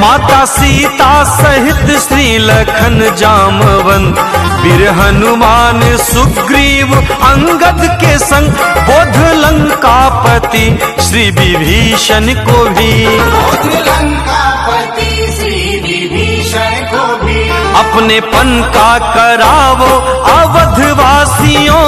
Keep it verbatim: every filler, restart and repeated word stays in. माता सीता सहित श्री लखन जामवंत, वीर हनुमान सुग्रीव अंगद के संग, बोध लंकापति श्री विभीषण को भी, बोध लंकापति श्री विभीषण को भी अपने पन का करावो अवधवासियों।